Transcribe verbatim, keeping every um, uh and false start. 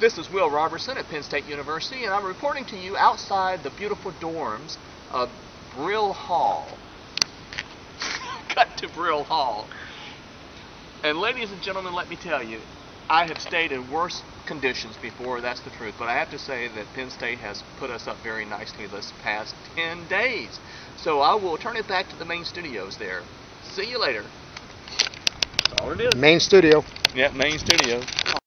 This is Will Robertson at Penn State University, and I'm reporting to you outside the beautiful dorms of Brill Hall. Cut to Brill Hall. And ladies and gentlemen, let me tell you, I have stayed in worse conditions before, that's the truth, but I have to say that Penn State has put us up very nicely this past ten days. So I will turn it back to the main studios there. See you later. That's all it is. Main studio. Yeah, main studio.